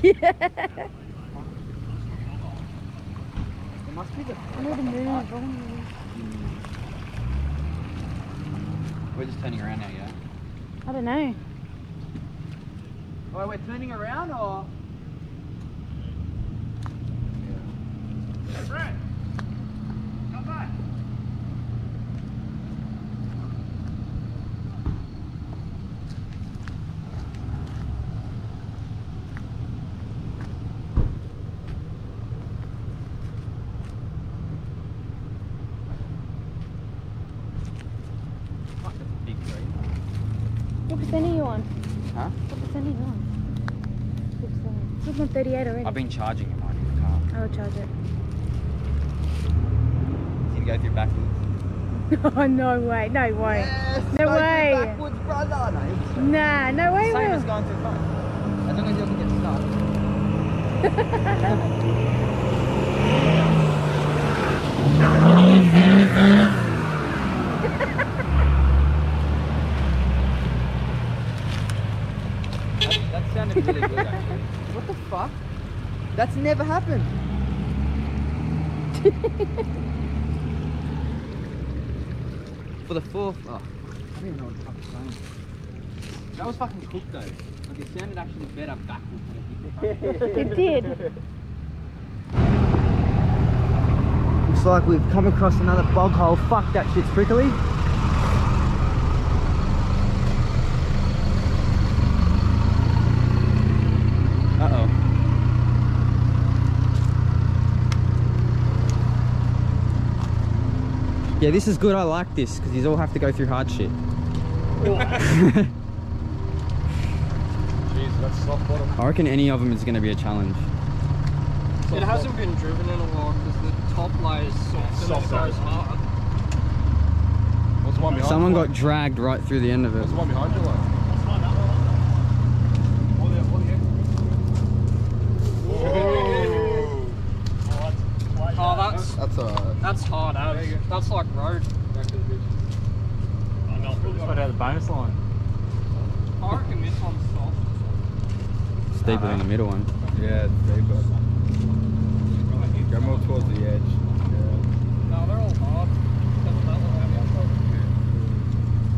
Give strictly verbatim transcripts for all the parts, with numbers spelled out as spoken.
Yeah. It must be the moon. We're just turning around now, yeah? I don't know. Oh, we're turning around, or? Yeah. Brett, come back. What percent are you on? Huh? What percent are you on? It's on thirty-eight already. I've been charging it, mine in the car. I will charge it. Is he going to go through backwards? Oh, no way. No way. Yes, no way. Backwards, brother. No, nah, no way. Same as going through front. As long as you can get stuck. Really good, what the fuck? That's never happened. For the fourth. Oh, I didn't know what the fuck was going on. That was fucking cooked though. Like it sounded actually better backwards than it did. It did. Looks like we've come across another bog hole. Fuck, that shit's prickly. Yeah, this is good. I like this because you all have to go through hard shit. Jeez, that's soft bottom. I reckon any of them is going to be a challenge. Soft it hasn't bottom. Been driven in a while because the top layer is soft, soft and it goes hard. What's one behind? Someone got dragged right through the end of it. What's the one behind you like? What's one up? What the heck? Oh, that's that's a. That's hard, that's, that's like road. Oh, no, this one had a bonus line. I reckon this one's soft. It's deeper than the middle one. Yeah, it's deeper. Go more towards the edge. Yeah. No, they're all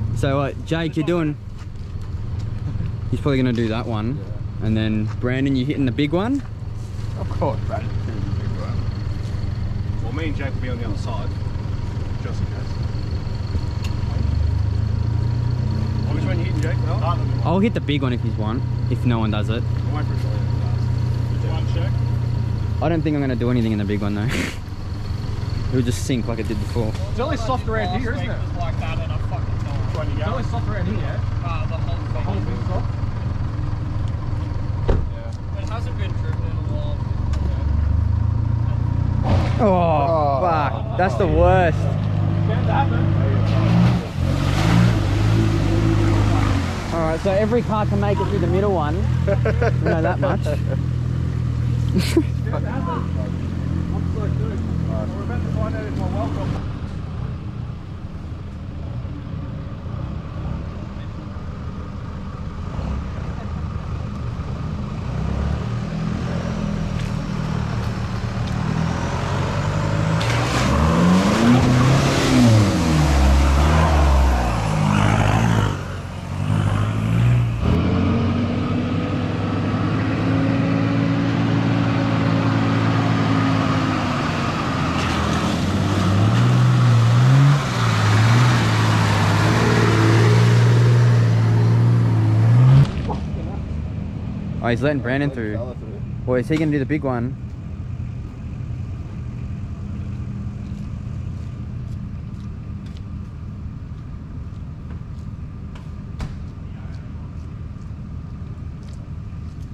hard. So, uh, Jake, you're doing... He's probably going to do that one. Yeah. And then, Brandon, you hitting the big one? Of course, Brandon. Me and Jake will be on the other side, just in case. Which one are you hitting, Jake? No? I'll hit the big one if he's won, if no one does it. One check. I don't think I'm going to do anything in the big one though. It would just sink like it did before. It's only soft around here, isn't it? It's like that and I fucking know it. It's only soft around here, yeah? Uh, the whole thing. The whole thing's soft? Yeah. It hasn't been driven in a while. Oh, oh fuck, that's the worst. Alright, so every car can make it through the middle one. You know that much. Oh, he's letting Brandon through. Boy, is he going to do the big one?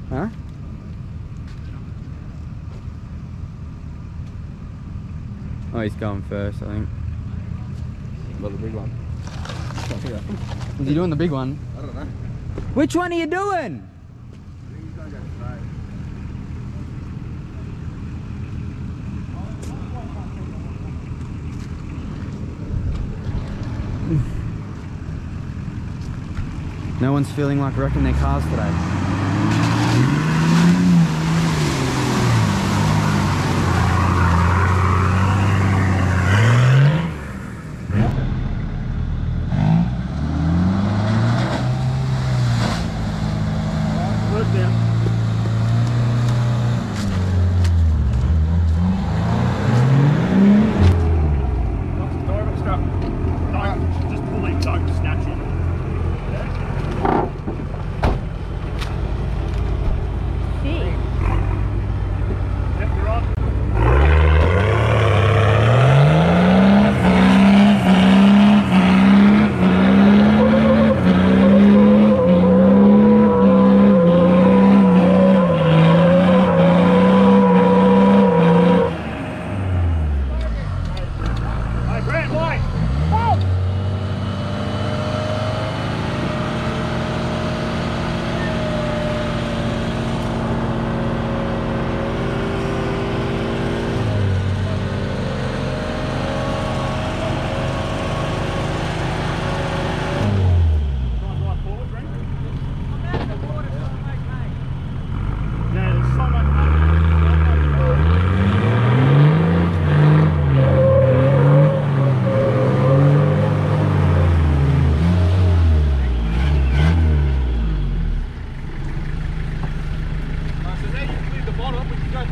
Huh? Oh, he's going first, I think. Well, the big one. Is he doing the big one? I don't know. Which one are you doing? No one's feeling like wrecking their cars today.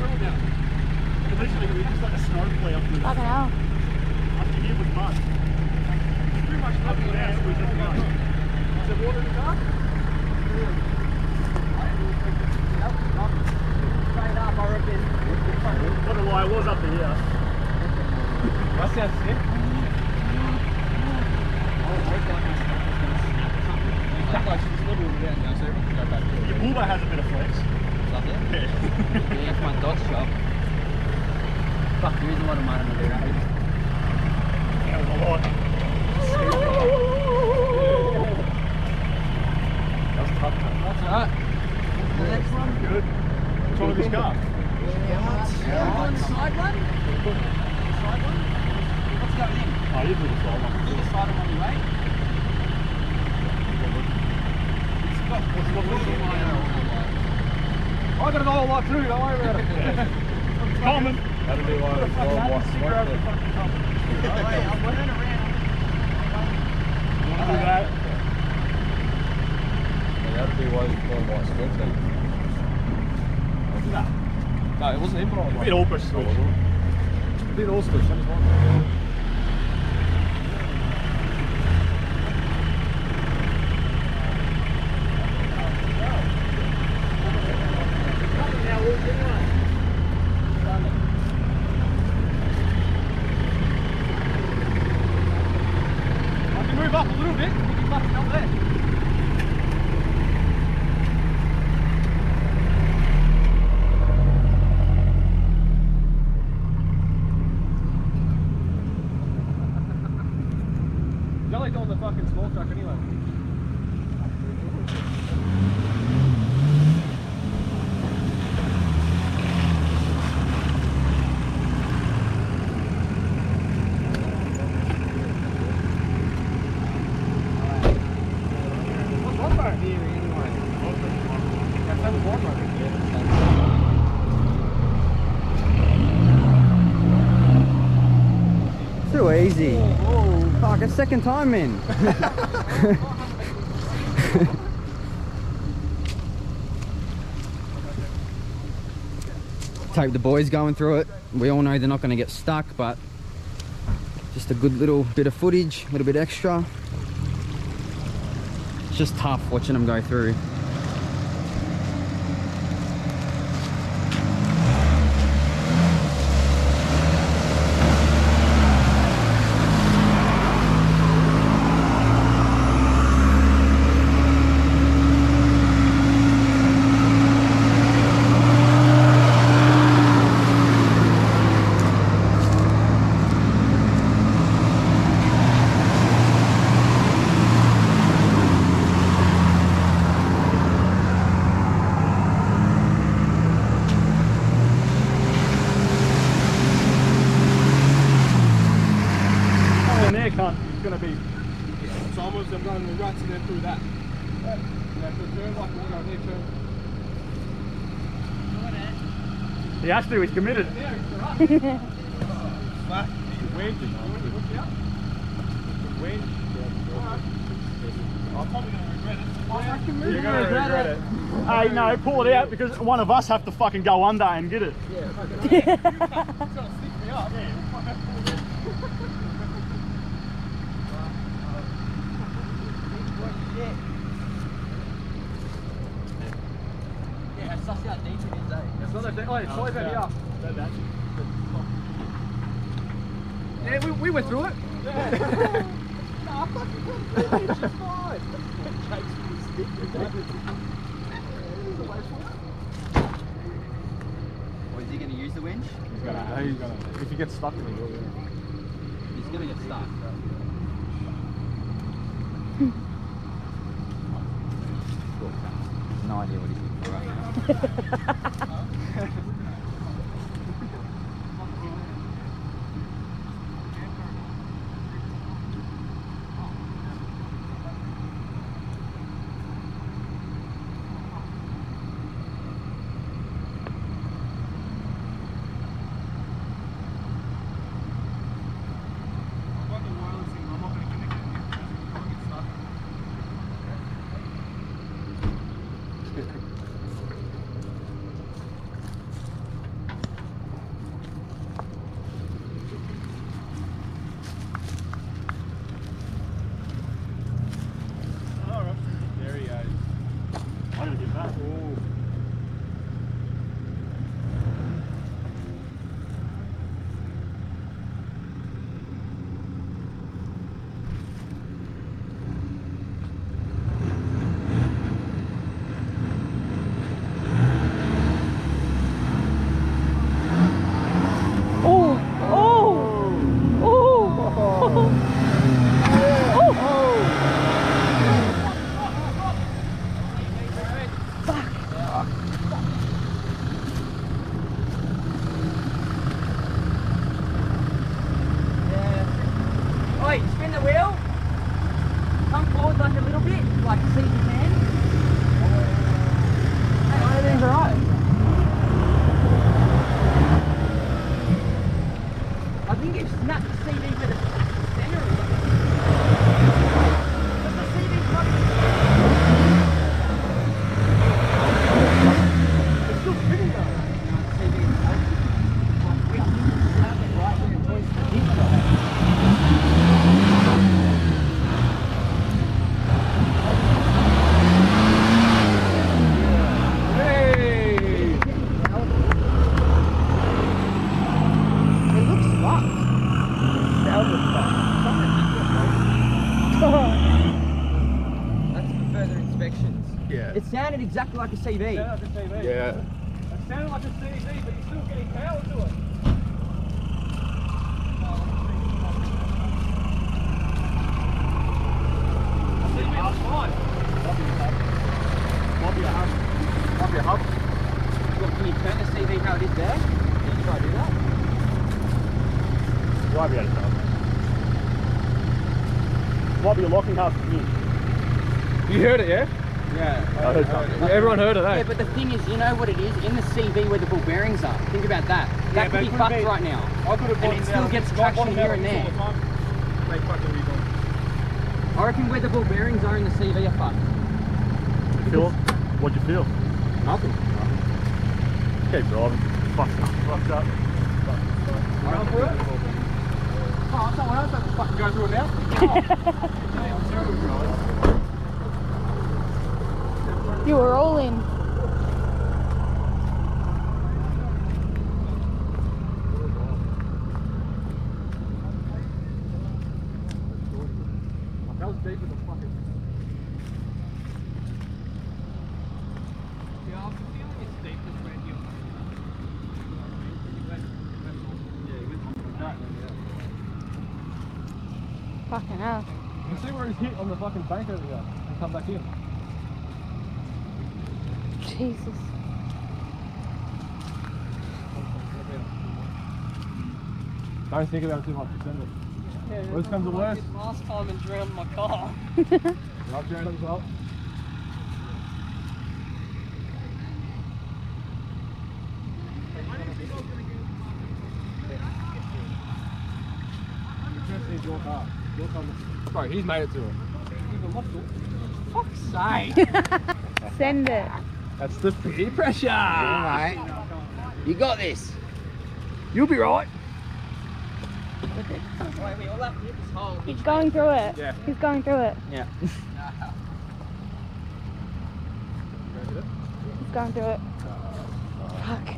swirl down. Eventually, we just like a snark play up with it. Fucking hell. After you with mud. It's pretty much nothing last week with mud. Is there water in the dark? Straight up, I reckon. What a lie, it was up to here. That sounds sick. Your Uber has a bit of flex. Does it? Yeah. Yeah, it's my dog's shop. Fuck, there is a lot of money to do, right? Yeah, it was a lot. That was tough, tough. That's alright. The next one? Good. What's wrong with this car? Yeah, one side one? Side one? What's going in? Oh, you do the side one. Do the side one on your way. What's the little line out? I got an old lot through, don't worry about it. Yeah. Common. That'll be like a fucking one. Cigarette out of the fucking top. I'm running around. You want to do that? Yeah, that'll be why you're going white squares then. No. No, it wasn't him, but I was like... A bit awkward switch. A bit awkward, that was one. Easy. Whoa, whoa. Fuck, it's second time in. Tape the boys going through it. We all know they're not going to get stuck, but just a good little bit of footage, a little bit extra. It's just tough watching them go through. He has to, he's committed. I'm probably going to regret it. You're going to regret it. Hey, no, pull it out because one of us have to fucking go under and get it. Yeah, fucking right. It's going to stick me up. Yeah, it's such how deep it is, eh? It's not that deep. Oh, it's oh, over yeah. Here. That yeah, we, we went through it. Yeah. Nah, fucking couldn't do it. It's just fine. Jake's really sticky, right? There's a way for it. Is he going to use the winch? He's going to. He's going to. If he gets stuck, he will. He's going to get stuck. No idea what he's doing. sounded exactly like a C V. It sounded like a C V. Yeah. It sounded like a C V, but you're still getting power to it. Locking half new. You heard it, yeah? Yeah. I heard something. Like, everyone heard it, eh? Yeah, but the thing is, you know what it is? In the C V where the ball bearings are, think about that. That yeah, could be fucked be, right now. I could have and it, it still gets traction here and there. The they fucking I reckon where the ball bearings are in the C V are fucked. Feel? What'd you feel? Nothing. Nothing. Keep driving. Fucked up. Fucked up. Fucked up. Fucked up. Oh, someone else has to fucking go through it now. Oh. You were all in. That was deep in the fucking. Yeah, I'm feeling it's deep as we're here. Fucking hell. You can see where he's hit on the fucking bank over there and come back in. Jesus. Don't think about it too much, send it. Yeah, yeah, worst comes to worst. Last time and drowned my car. I've drowned as well. Your car. Your car looks... Bro, he's made it to him. Fuck's sake. Send it. That's the peer pressure. Yeah, mate. You got this. You'll be right. He's going through it. Yeah. He's going through it. Yeah. He's going through it. Fuck.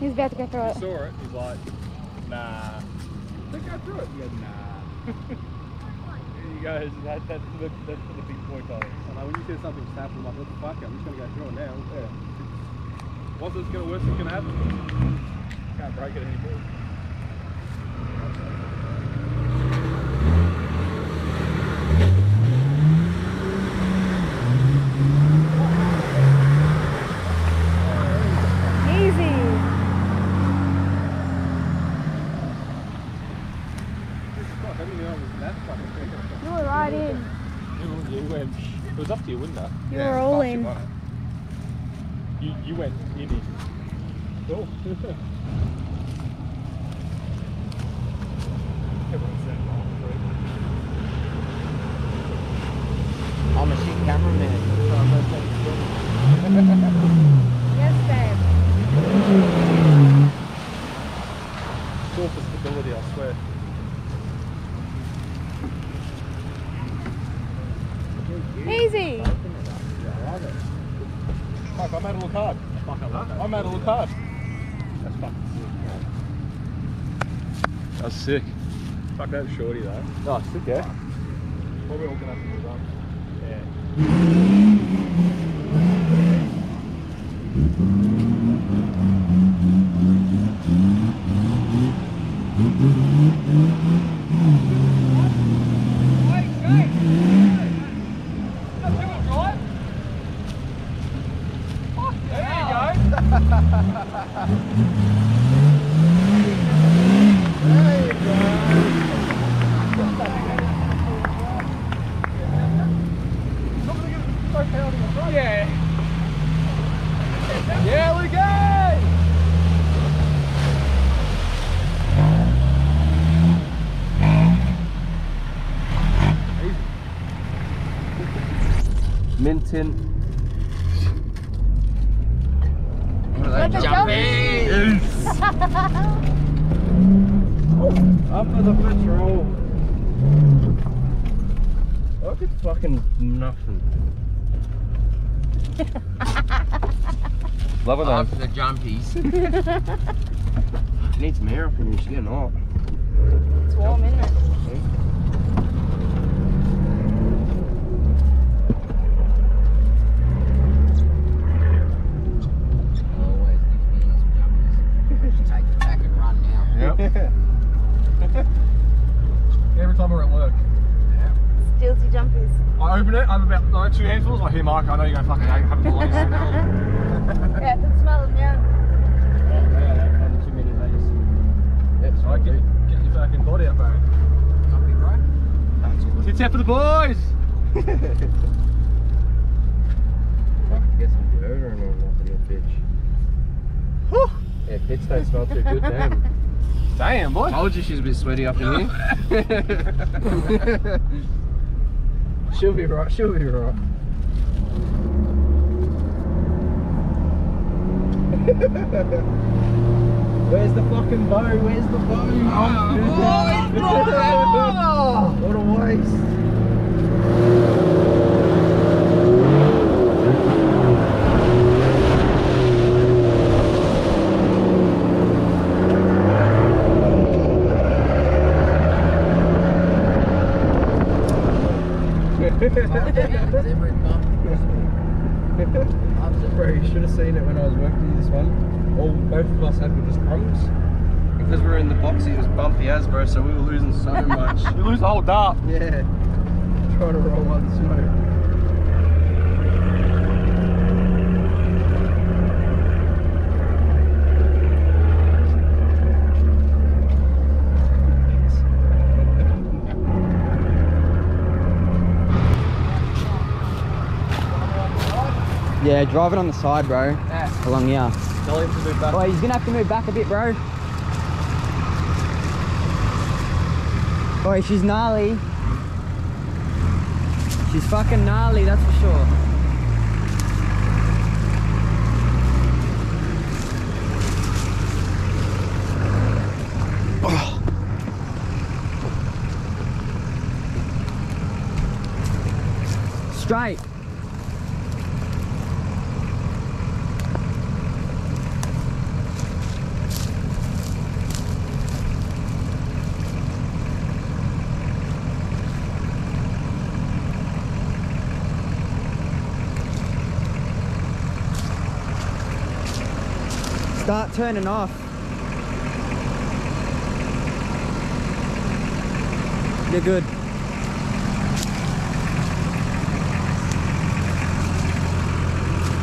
He's about to go through it. He saw it, he's like, nah. They go through it. He goes, nah. There you go, that, that's, the, that's the big point on it. I know, when you see something snap, I'm like, what the fuck, I'm just going to go through it now. Yeah. What's this going to worst that's going to happen? Can't break it anymore. You, you went in it. Oh. I'm a shit cameraman. Yes, babe. It's all for stability, I swear. Easy. I love it. Fuck, I'm out of look hard. Fuck, I love that. I'm out of look hard. That's fucking sick. That's sick. Fuck, that was shorty though. No, it's sick, yeah. Probably all gonna have to do that. Yeah. Wait, wait. Minton. What are they? Jumpies! Up for the patrol. Look at fucking nothing. Love it though. Up for the jumpies. She needs some air up in here, she's getting hot. It's warm, isn't it? Mark, I know you're going to fucking have the lights. Yeah, I can smell them, yeah. Yeah, they've had too many days. That's right, get, get your fucking body up, bro. Lovely, bro. That's good. Tits out for the boys! I could get some deodorant or nothing, you bitch. Whew. Yeah, pits don't smell too good, damn. Damn, boy. I told you she's a bit sweaty up in here. She'll be right, she'll be right. Where's the fucking bow? Where's the bow? Oh, oh, what a waste. Bro, you should have seen it when I was working this one. All both of us had were just bumps. Because we were in the box, it was bumpy as, bro, so we were losing so much. You lose the whole dart. Yeah. Trying to roll out the smoke. Yeah, drive it on the side, bro. Yeah. Along here. Tell him to move back. Oh, he's gonna have to move back a bit, bro. Boy, she's gnarly. She's fucking gnarly, that's for sure. Oh. Straight. Start turning off. You're good.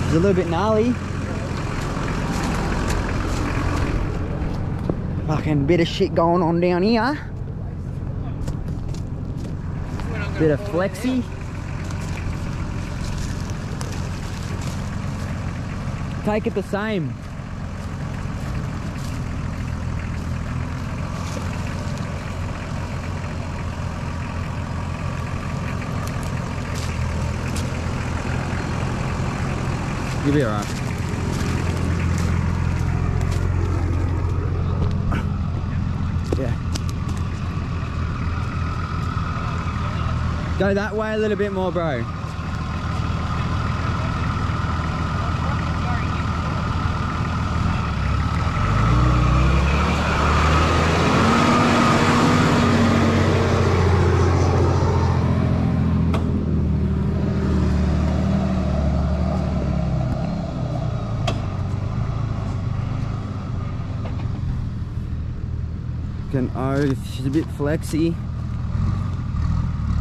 It's a little bit gnarly. Fucking bit of shit going on down here. Bit of flexi. Take it the same. You'll be alright. Yeah. Go that way a little bit more, bro. Oh, she's a bit flexy.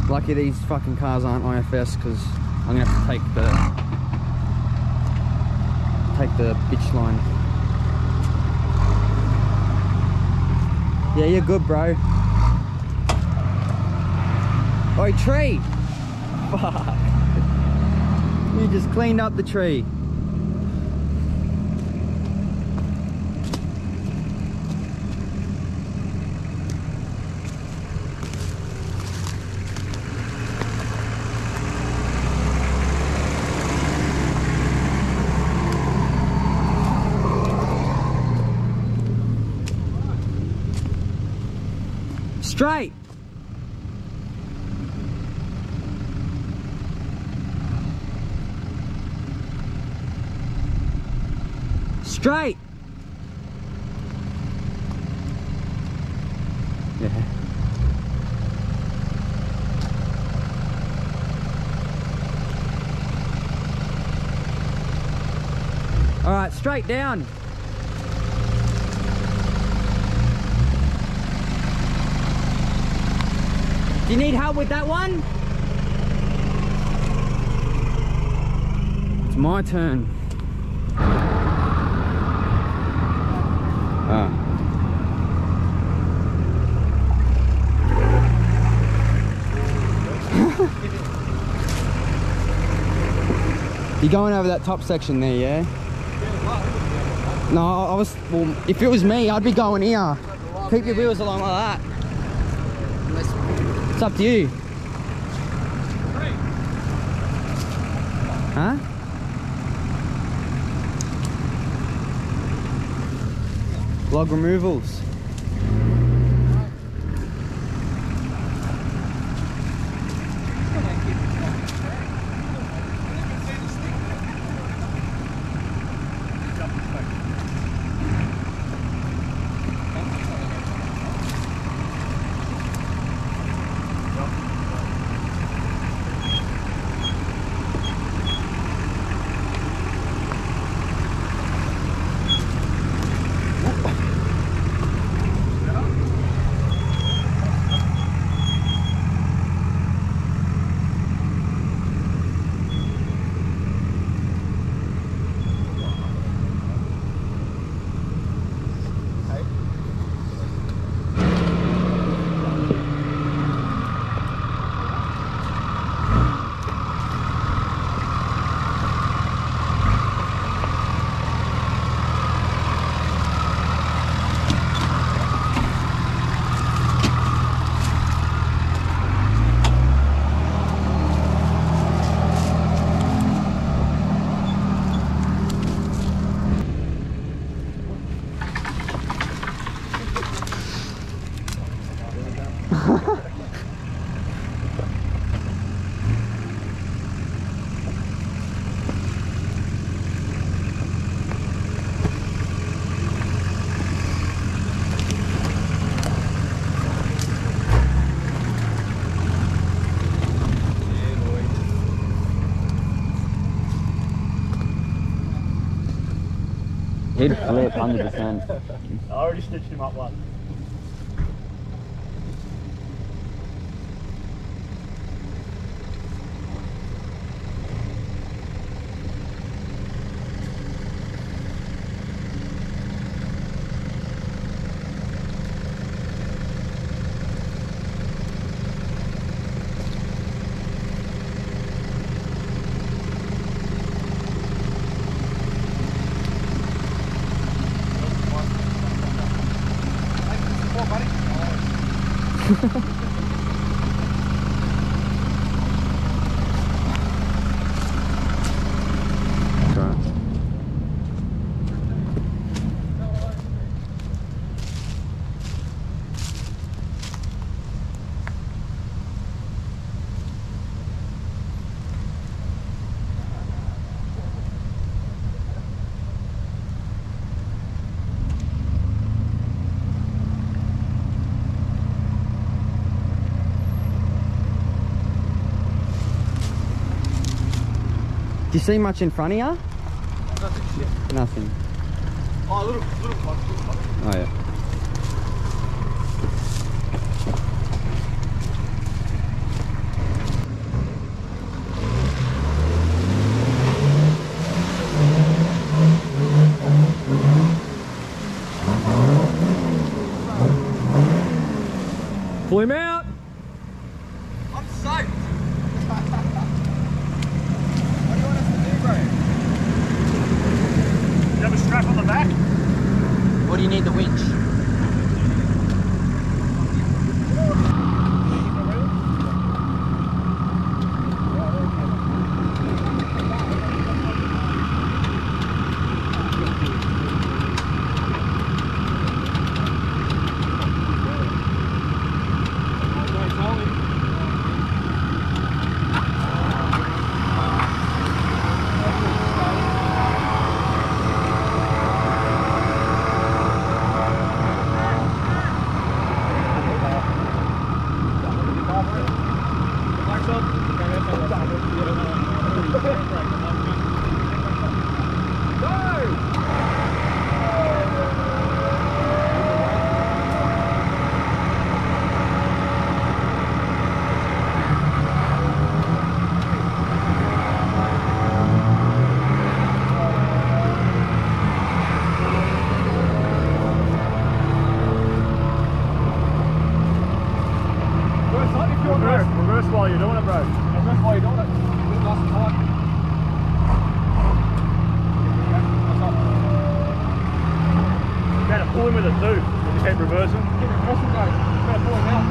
Lucky these fucking cars aren't I F S, because I'm gonna have to take the take the bitch line. Yeah, you're good, bro. Oi, tree! Fuck! You just cleaned up the tree. Straight. Straight. Yeah. All right, straight down. Do you need help with that one? it's my turn. Ah. You're going over that top section there, yeah? No, I was... Well, if it was me, I'd be going here. Keep your wheels along like that. It's up to you. Huh? Log removals. He'd flip one hundred percent. I already stitched him up once. Do you see much in front of you? Nothing. Yeah. Nothing. Oh, a little, little pot, little pot. Oh, yeah. Pull him out. I'm safe. Do you have a strap on the back? Or do you need the winch? it too, if you keep reversing. Keep reversing, guys. It's going to pull it out.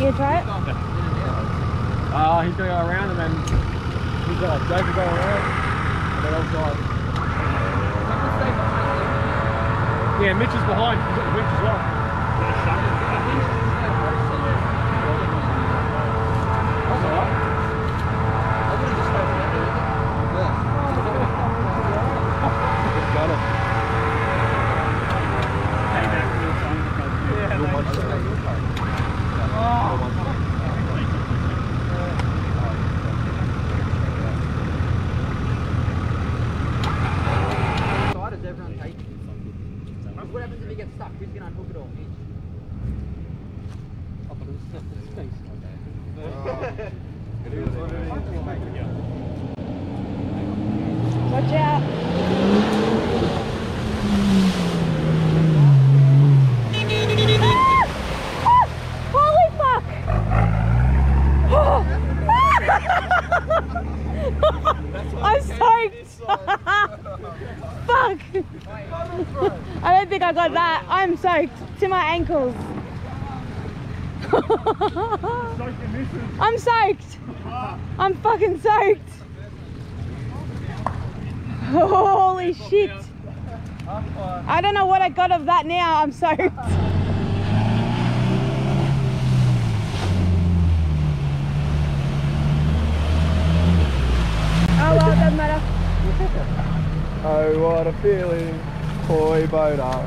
You try it? Uh, he's going to go around and then he's uh, Jake will go around and then I'll dive. Yeah, Mitch is behind, he's got the winch as well. That's alright. I would have just spoken to him. Just got it. Yeah, no, it's okay. Watch out! I don't think I got that. I'm soaked to my ankles. I'm soaked. I'm fucking soaked. Holy shit. I don't know what I got of that now. I'm soaked. Oh well, it doesn't matter. Oh, what a feeling, boy boater.